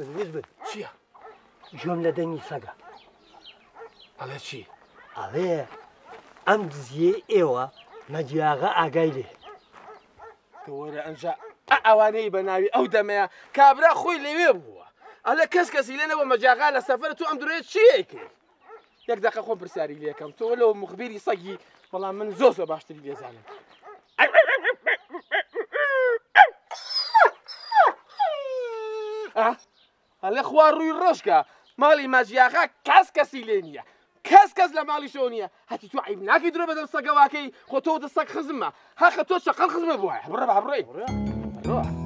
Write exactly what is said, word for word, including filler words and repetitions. Izby, do izby. Čija? Žomlja da njih saga. Ale čije? Ale, am dzije ewa na djiaga agajli. Tore anja, a awani banavi, awdamea, kabra khuj lewe buwa. Ale kaskasi lena wa majaga la safara tu am dureye čije ike. ياك دقيقة خويا برساري ليك انت ولا مخبير يصقي والله من زوزو باش تشري لي زعما اه الاخوان روي الرشكه مالي ماجياغا كاسكاسيلينيا كاسكاس لا مالي شونيه هاتي تعيب ناكي دروبه الصقواكي خطوه الصق خزمه ها خطوه شقل خزمه بوها بربع بري روح